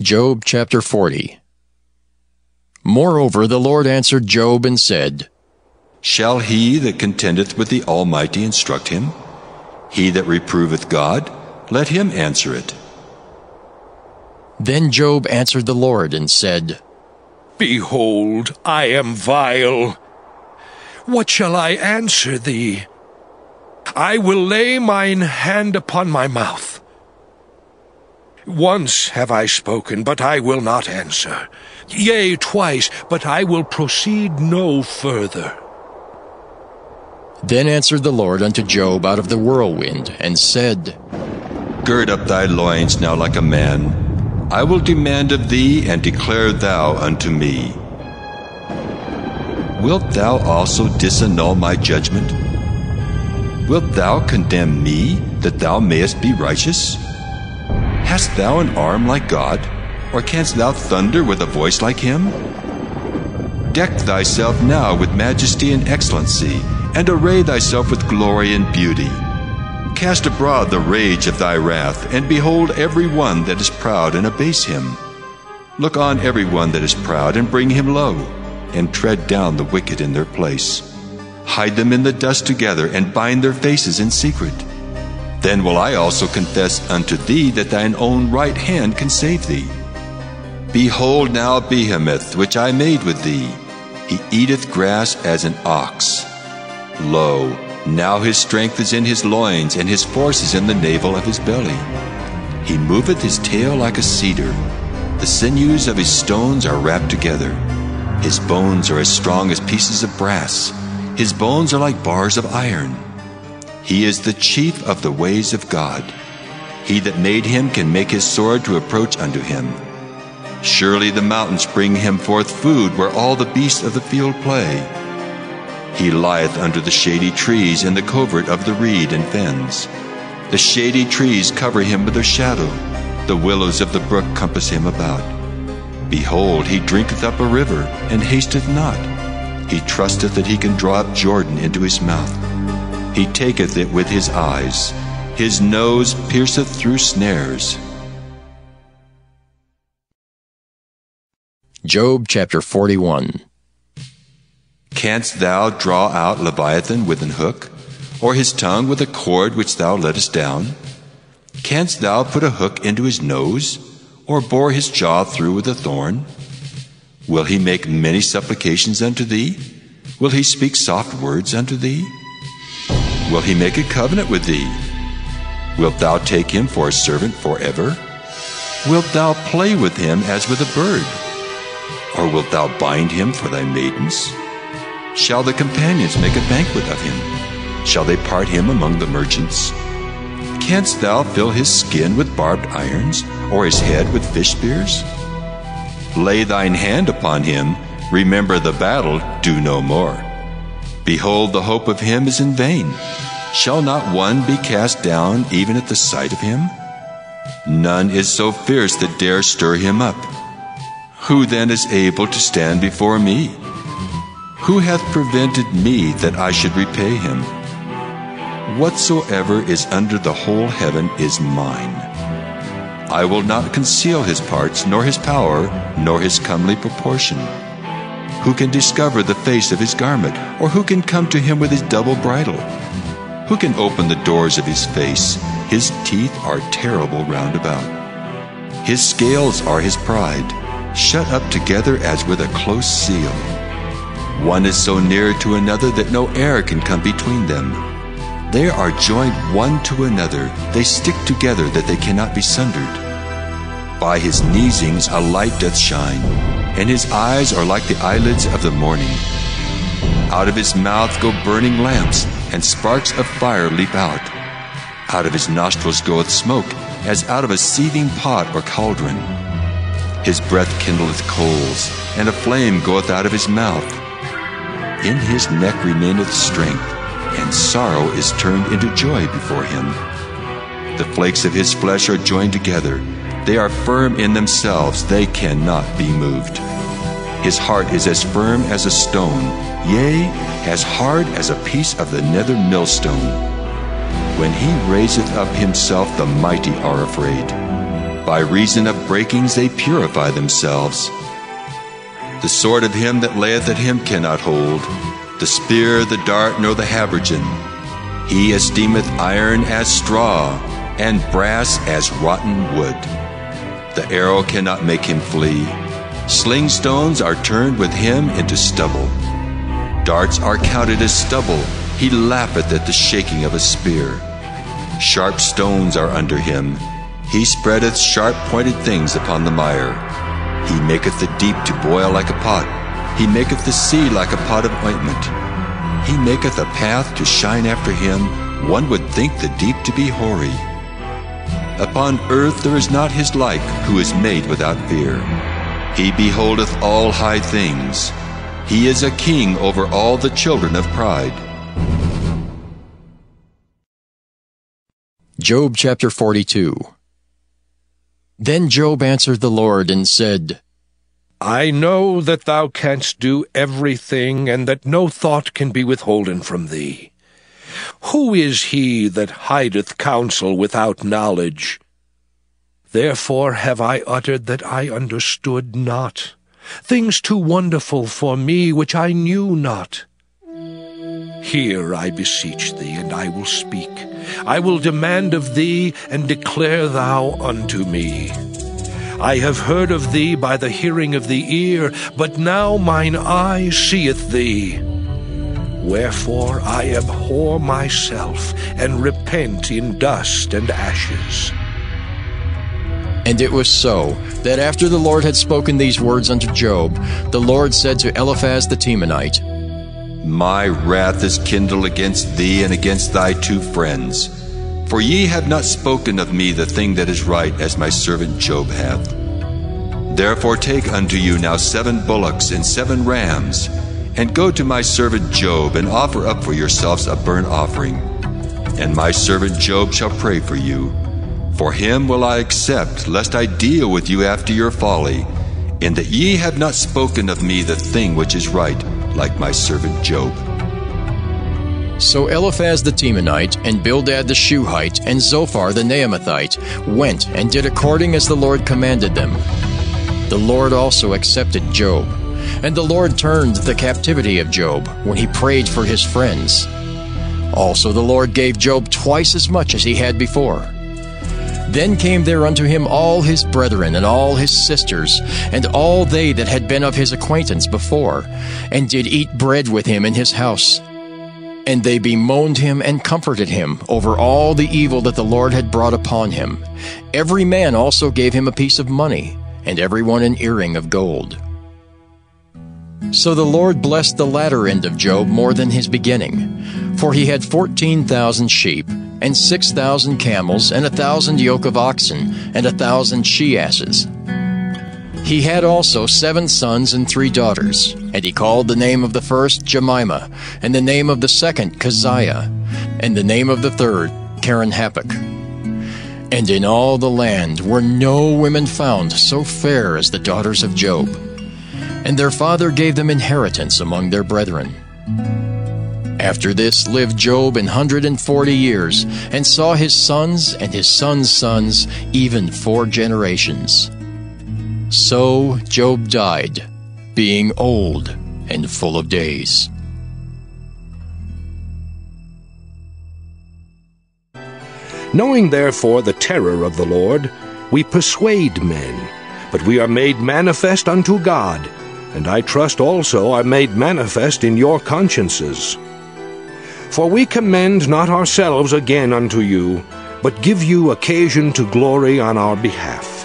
Job chapter 40. Moreover, the Lord answered Job and said, Shall he that contendeth with the Almighty instruct him? He that reproveth God, let him answer it. Then Job answered the Lord and said, Behold, I am vile. What shall I answer thee? I will lay mine hand upon my mouth. Once have I spoken, but I will not answer. Yea, twice, but I will proceed no further. Then answered the Lord unto Job out of the whirlwind, and said, Gird up thy loins now like a man. I will demand of thee, and declare thou unto me. Wilt thou also disannul my judgment? Wilt thou condemn me, that thou mayest be righteous? Hast thou an arm like God, or canst thou thunder with a voice like him? Deck thyself now with majesty and excellency, and array thyself with glory and beauty. Cast abroad the rage of thy wrath, and behold every one that is proud, and abase him. Look on every one that is proud, and bring him low, and tread down the wicked in their place. Hide them in the dust together, and bind their faces in secret. Then will I also confess unto thee that thine own right hand can save thee. Behold now Behemoth, which I made with thee. He eateth grass as an ox. Lo, now his strength is in his loins, and his force is in the navel of his belly. He moveth his tail like a cedar. The sinews of his stones are wrapped together. His bones are as strong as pieces of brass. His bones are like bars of iron. He is the chief of the ways of God. He that made him can make his sword to approach unto him. Surely the mountains bring him forth food, where all the beasts of the field play. He lieth under the shady trees, in the covert of the reed and fens. The shady trees cover him with their shadow. The willows of the brook compass him about. Behold, he drinketh up a river, and hasteth not. He trusteth that he can draw up Jordan into his mouth. He taketh it with his eyes. His nose pierceth through snares. Job chapter 41. Canst thou draw out Leviathan with an hook, or his tongue with a cord which thou lettest down? Canst thou put a hook into his nose, or bore his jaw through with a thorn? Will he make many supplications unto thee? Will he speak soft words unto thee? Will he make a covenant with thee? Wilt thou take him for a servant forever? Wilt thou play with him as with a bird? Or wilt thou bind him for thy maidens? Shall the companions make a banquet of him? Shall they part him among the merchants? Canst thou fill his skin with barbed irons, or his head with fish spears? Lay thine hand upon him, remember the battle, do no more. Behold, the hope of him is in vain. Shall not one be cast down even at the sight of him? None is so fierce that dare stir him up. Who then is able to stand before me? Who hath prevented me that I should repay him? Whatsoever is under the whole heaven is mine. I will not conceal his parts, nor his power, nor his comely proportion. Who can discover the face of his garment? Or who can come to him with his double bridle? Who can open the doors of his face? His teeth are terrible round about. His scales are his pride, shut up together as with a close seal. One is so near to another that no air can come between them. They are joined one to another. They stick together that they cannot be sundered. By his sneezings a light doth shine, and his eyes are like the eyelids of the morning. Out of his mouth go burning lamps, and sparks of fire leap out. Out of his nostrils goeth smoke, as out of a seething pot or cauldron. His breath kindleth coals, and a flame goeth out of his mouth. In his neck remaineth strength, and sorrow is turned into joy before him. The flakes of his flesh are joined together. They are firm in themselves, they cannot be moved. His heart is as firm as a stone, yea, as hard as a piece of the nether millstone. When he raiseth up himself, the mighty are afraid. By reason of breakings they purify themselves. The sword of him that layeth at him cannot hold, the spear, the dart, nor the habergeon. He esteemeth iron as straw, and brass as rotten wood. The arrow cannot make him flee. Sling stones are turned with him into stubble. Darts are counted as stubble. He laugheth at the shaking of a spear. Sharp stones are under him. He spreadeth sharp-pointed things upon the mire. He maketh the deep to boil like a pot. He maketh the sea like a pot of ointment. He maketh a path to shine after him. One would think the deep to be hoary. Upon earth there is not his like, who is made without fear. He beholdeth all high things. He is a king over all the children of pride. Job chapter 42. Then Job answered the Lord and said, I know that thou canst do everything, and that no thought can be withholden from thee. Who is he that hideth counsel without knowledge? Therefore have I uttered that I understood not, things too wonderful for me which I knew not. Hear, I beseech thee, and I will speak. I will demand of thee, and declare thou unto me. I have heard of thee by the hearing of the ear, but now mine eye seeth thee. Wherefore I abhor myself, and repent in dust and ashes. And it was so, that after the Lord had spoken these words unto Job, the Lord said to Eliphaz the Temanite, My wrath is kindled against thee and against thy two friends, for ye have not spoken of me the thing that is right, as my servant Job hath. Therefore take unto you now 7 bullocks and 7 rams, and go to my servant Job, and offer up for yourselves a burnt offering. And my servant Job shall pray for you. For him will I accept, lest I deal with you after your folly, in that ye have not spoken of me the thing which is right, like my servant Job. So Eliphaz the Temanite, and Bildad the Shuhite, and Zophar the Naamathite went and did according as the Lord commanded them. The Lord also accepted Job, and the Lord turned the captivity of Job when he prayed for his friends. Also the Lord gave Job twice as much as he had before. Then came there unto him all his brethren, and all his sisters, and all they that had been of his acquaintance before, and did eat bread with him in his house. And they bemoaned him and comforted him over all the evil that the Lord had brought upon him. Every man also gave him a piece of money, and every one an earring of gold. So the Lord blessed the latter end of Job more than his beginning, for he had 14,000 sheep, and 6,000 camels, and 1,000 yoke of oxen, and 1,000 she-asses. He had also 7 sons and 3 daughters, and he called the name of the first Jemima, and the name of the second Keziah, and the name of the third Keren-happuch. And in all the land were no women found so fair as the daughters of Job, and their father gave them inheritance among their brethren. After this lived Job 140 years, and saw his sons and his sons' sons, even 4 generations. So Job died, being old and full of days. Knowing therefore the terror of the Lord, we persuade men, but we are made manifest unto God, and I trust also are made manifest in your consciences. For we commend not ourselves again unto you, but give you occasion to glory on our behalf,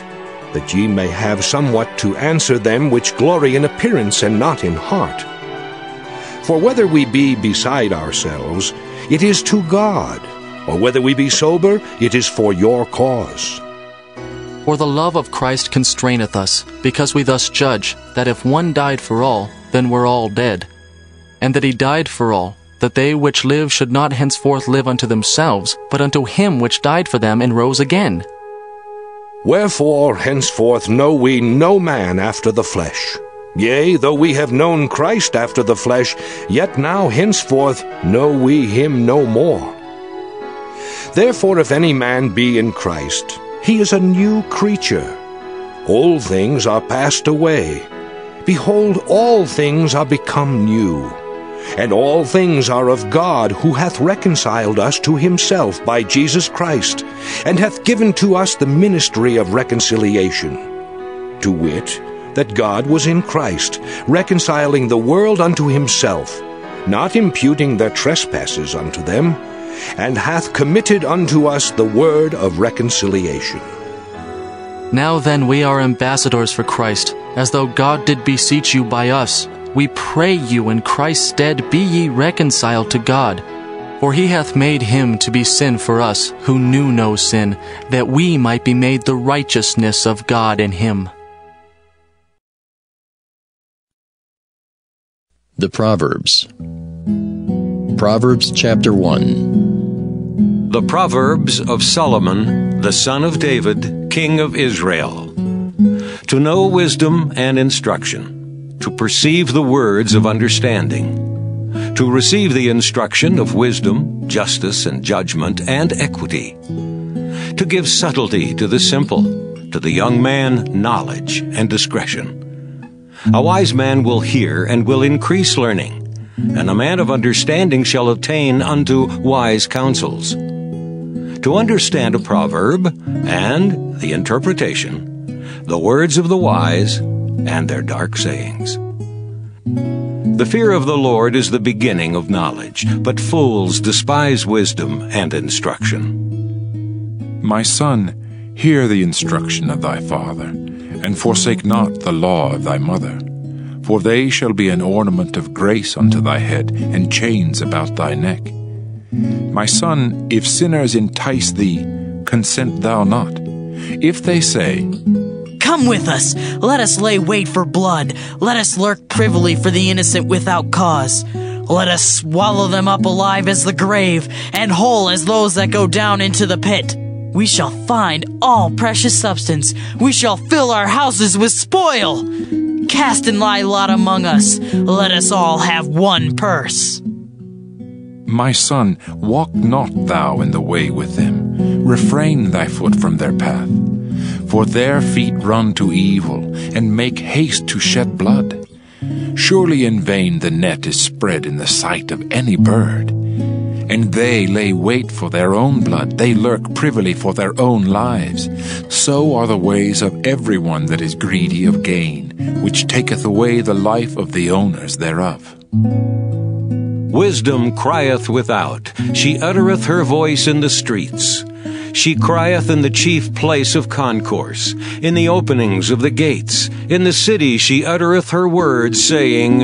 that ye may have somewhat to answer them which glory in appearance and not in heart. For whether we be beside ourselves, it is to God, or whether we be sober, it is for your cause. For the love of Christ constraineth us, because we thus judge, that if one died for all, then were all dead, and that he died for all, that they which live should not henceforth live unto themselves, but unto him which died for them and rose again. Wherefore henceforth know we no man after the flesh. Yea, though we have known Christ after the flesh, yet now henceforth know we him no more. Therefore if any man be in Christ, He is a new creature. All things are passed away. Behold, all things are become new. And all things are of God, who hath reconciled us to himself by Jesus Christ, and hath given to us the ministry of reconciliation. To wit, that God was in Christ, reconciling the world unto himself, not imputing their trespasses unto them, and hath committed unto us the word of reconciliation. Now then we are ambassadors for Christ, as though God did beseech you by us. We pray you in Christ's stead, be ye reconciled to God. For he hath made him to be sin for us, who knew no sin, that we might be made the righteousness of God in him. The Proverbs. Proverbs chapter 1. The Proverbs of Solomon, the son of David, king of Israel. To know wisdom and instruction, to perceive the words of understanding, to receive the instruction of wisdom, justice, and judgment, and equity, to give subtlety to the simple, to the young man knowledge and discretion. A wise man will hear and will increase learning, and a man of understanding shall attain unto wise counsels. To understand a proverb and the interpretation, the words of the wise and their dark sayings. The fear of the Lord is the beginning of knowledge, but fools despise wisdom and instruction. My son, hear the instruction of thy father, and forsake not the law of thy mother. For they shall be an ornament of grace unto thy head, and chains about thy neck. My son, if sinners entice thee, consent thou not. If they say, Come with us, let us lay wait for blood, let us lurk privily for the innocent without cause. Let us swallow them up alive as the grave, and whole as those that go down into the pit. We shall find all precious substance, we shall fill our houses with spoil. Cast in thy lot among us, let us all have one purse. My son, walk not thou in the way with them, refrain thy foot from their path. For their feet run to evil, and make haste to shed blood. Surely in vain the net is spread in the sight of any bird. And they lay wait for their own blood, they lurk privily for their own lives. So are the ways of everyone that is greedy of gain, which taketh away the life of the owners thereof. Wisdom crieth without, she uttereth her voice in the streets. She crieth in the chief place of concourse, in the openings of the gates. In the city she uttereth her words, saying,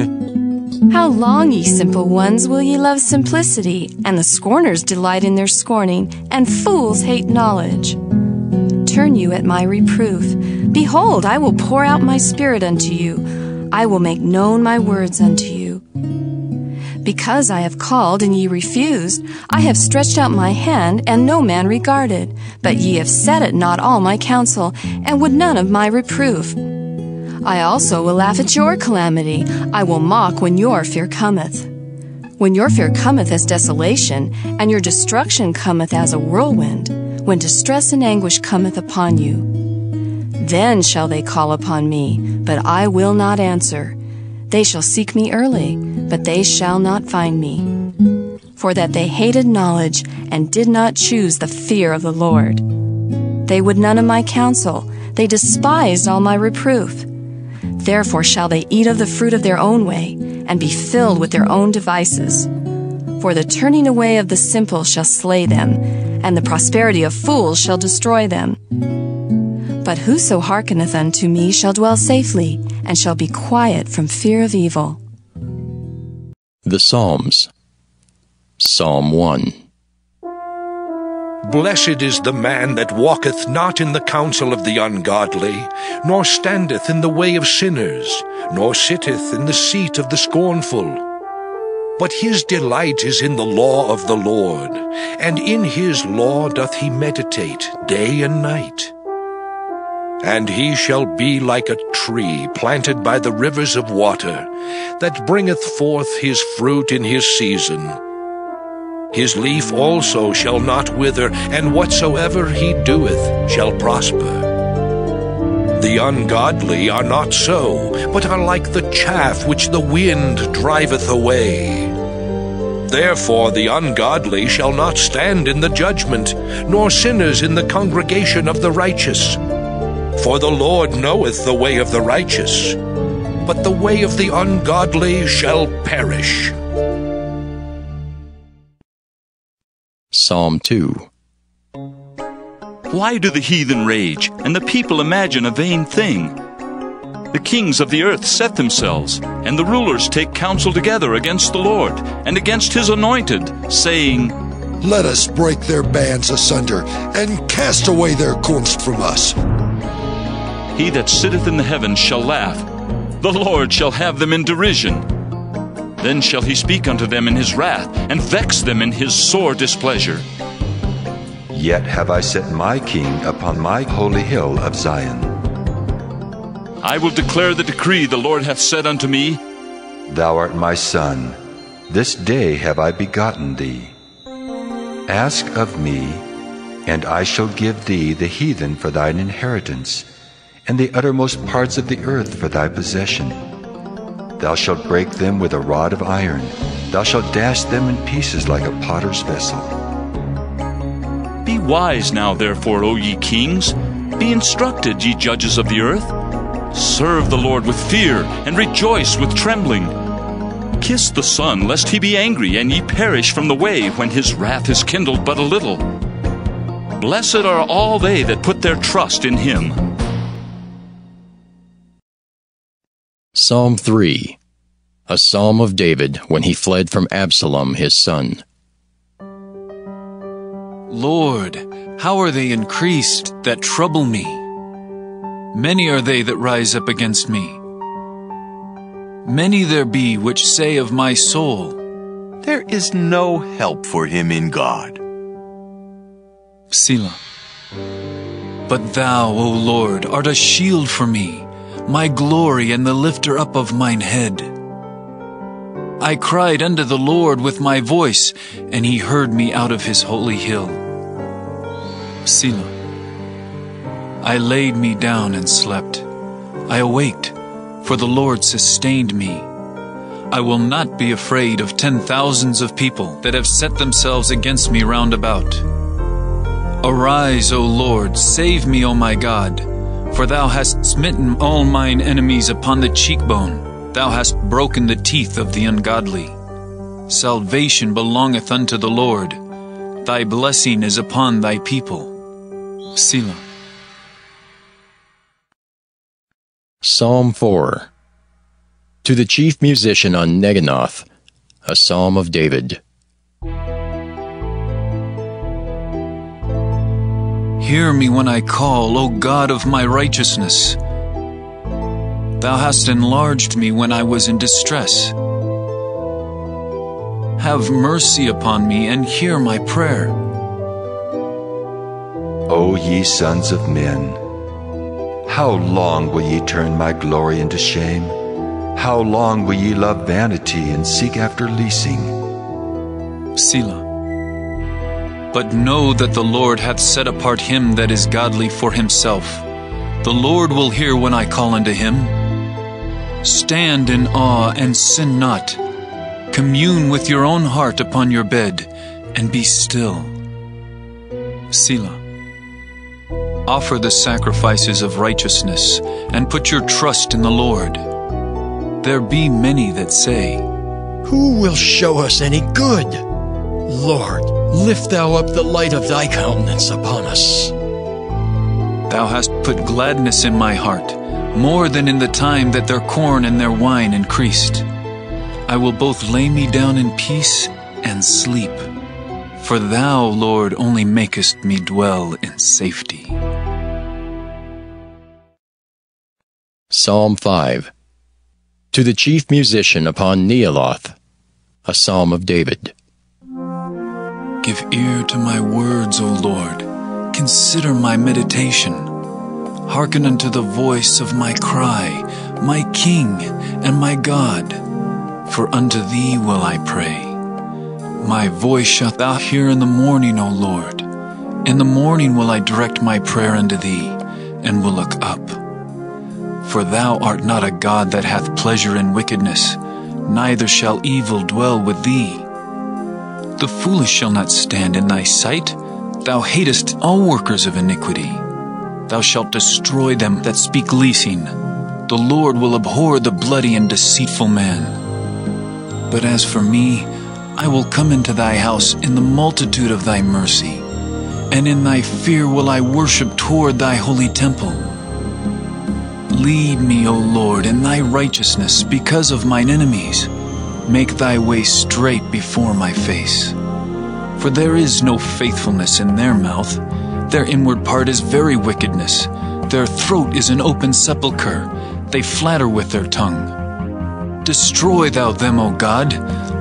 How long, ye simple ones, will ye love simplicity? And the scorners delight in their scorning, and fools hate knowledge. Turn you at my reproof. Behold, I will pour out my spirit unto you. I will make known my words unto you. Because I have called, and ye refused, I have stretched out my hand, and no man regarded. But ye have set at not all my counsel, and would none of my reproof. I also will laugh at your calamity. I will mock when your fear cometh. When your fear cometh as desolation, and your destruction cometh as a whirlwind, when distress and anguish cometh upon you. Then shall they call upon me, but I will not answer. They shall seek me early, but they shall not find me. For that they hated knowledge, and did not choose the fear of the Lord. They would none of my counsel, they despised all my reproof. Therefore shall they eat of the fruit of their own way, and be filled with their own devices. For the turning away of the simple shall slay them, and the prosperity of fools shall destroy them. But whoso hearkeneth unto me shall dwell safely, and shall be quiet from fear of evil. The Psalms. Psalm 1. Blessed is the man that walketh not in the counsel of the ungodly, nor standeth in the way of sinners, nor sitteth in the seat of the scornful. But his delight is in the law of the Lord, and in his law doth he meditate day and night. And he shall be like a tree planted by the rivers of water, that bringeth forth his fruit in his season. His leaf also shall not wither, and whatsoever he doeth shall prosper. The ungodly are not so, but are like the chaff which the wind driveth away. Therefore the ungodly shall not stand in the judgment, nor sinners in the congregation of the righteous. For the Lord knoweth the way of the righteous, but the way of the ungodly shall perish. Psalm 2. Why do the heathen rage, and the people imagine a vain thing? The kings of the earth set themselves, and the rulers take counsel together against the Lord, and against his anointed, saying, Let us break their bands asunder, and cast away their cords from us. He that sitteth in the heavens shall laugh, the Lord shall have them in derision. Then shall he speak unto them in his wrath, and vex them in his sore displeasure. Yet have I set my king upon my holy hill of Zion. I will declare the decree the Lord hath said unto me, Thou art my son, this day have I begotten thee. Ask of me, and I shall give thee the heathen for thine inheritance, and the uttermost parts of the earth for thy possession. Thou shalt break them with a rod of iron, thou shalt dash them in pieces like a potter's vessel. Be wise now, therefore, O ye kings. Be instructed, ye judges of the earth. Serve the Lord with fear, and rejoice with trembling. Kiss the Son, lest he be angry, and ye perish from the way, when his wrath is kindled but a little. Blessed are all they that put their trust in him. Psalm 3. A psalm of David when he fled from Absalom his son. Lord, how are they increased that trouble me? Many are they that rise up against me. Many there be which say of my soul, There is no help for him in God. Selah. But thou, O Lord, art a shield for me, my glory and the lifter up of mine head. I cried unto the Lord with my voice, and he heard me out of his holy hill. Selah. I laid me down and slept. I awaked, for the Lord sustained me. I will not be afraid of 10,000s of people that have set themselves against me round about. Arise, O Lord, save me, O my God, for thou hast smitten all mine enemies upon the cheekbone. Thou hast broken the teeth of the ungodly. Salvation belongeth unto the Lord. Thy blessing is upon thy people. Selah. Psalm 4. To the chief musician on Neginoth, a psalm of David. Hear me when I call, O God of my righteousness. Thou hast enlarged me when I was in distress. Have mercy upon me and hear my prayer. O ye sons of men, how long will ye turn my glory into shame? How long will ye love vanity and seek after leasing? Selah. But know that the Lord hath set apart him that is godly for himself. The Lord will hear when I call unto him. Stand in awe and sin not. Commune with your own heart upon your bed, and be still. Selah. Offer the sacrifices of righteousness, and put your trust in the Lord. There be many that say, Who will show us any good? Lord, lift thou up the light of thy countenance upon us. Thou hast put gladness in my heart, more than in the time that their corn and their wine increased. I will both lay me down in peace and sleep, for thou, Lord, only makest me dwell in safety. Psalm 5. To the chief musician upon Nehiloth, a psalm of David. Give ear to my words, O Lord. Consider my meditation. Hearken unto the voice of my cry, my King and my God. For unto thee will I pray. My voice shalt thou hear in the morning, O Lord. In the morning will I direct my prayer unto thee, and will look up. For thou art not a God that hath pleasure in wickedness, neither shall evil dwell with thee. The foolish shall not stand in thy sight. Thou hatest all workers of iniquity. Thou shalt destroy them that speak leasing. The Lord will abhor the bloody and deceitful man. But as for me, I will come into thy house in the multitude of thy mercy, and in thy fear will I worship toward thy holy temple. Lead me, O Lord, in thy righteousness because of mine enemies. Make thy way straight before my face. For there is no faithfulness in their mouth. Their inward part is very wickedness. Their throat is an open sepulchre. They flatter with their tongue. Destroy thou them, O God.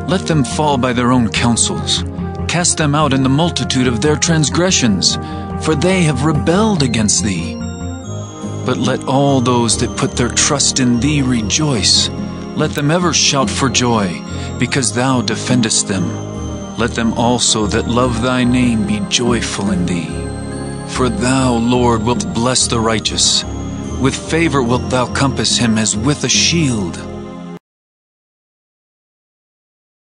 Let them fall by their own counsels. Cast them out in the multitude of their transgressions, for they have rebelled against thee. But let all those that put their trust in thee rejoice. Let them ever shout for joy, because thou defendest them. Let them also that love thy name be joyful in thee. For thou, Lord, wilt bless the righteous. With favor wilt thou compass him as with a shield.